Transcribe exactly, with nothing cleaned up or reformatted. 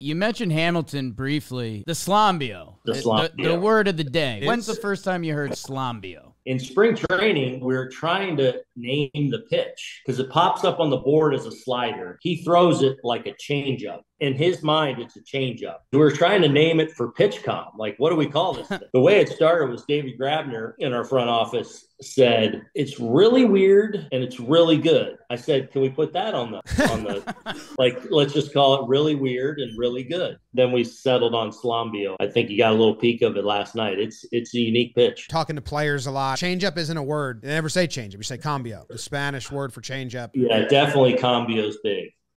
You mentioned Hamilton briefly. The Slambio. The Slambio. The, the, the word of the day. It's, When's the first time you heard Slambio? In spring training, we're trying to name the pitch because it pops up on the board as a slider. He throws it like a changeup. In his mind, it's a changeup. We were trying to name it for pitchcom. Like, what do we call this thing? The way it started was David Grabner in our front office said, it's really weird and it's really good. I said, can we put that on the, on the, like, let's just call it really weird and really good. Then we settled on Slambio. I think you got a little peek of it last night. It's, it's a unique pitch. Talking to players a lot. Changeup isn't a word. They never say changeup. You say cambio, the Spanish word for changeup. Yeah, definitely cambio's big.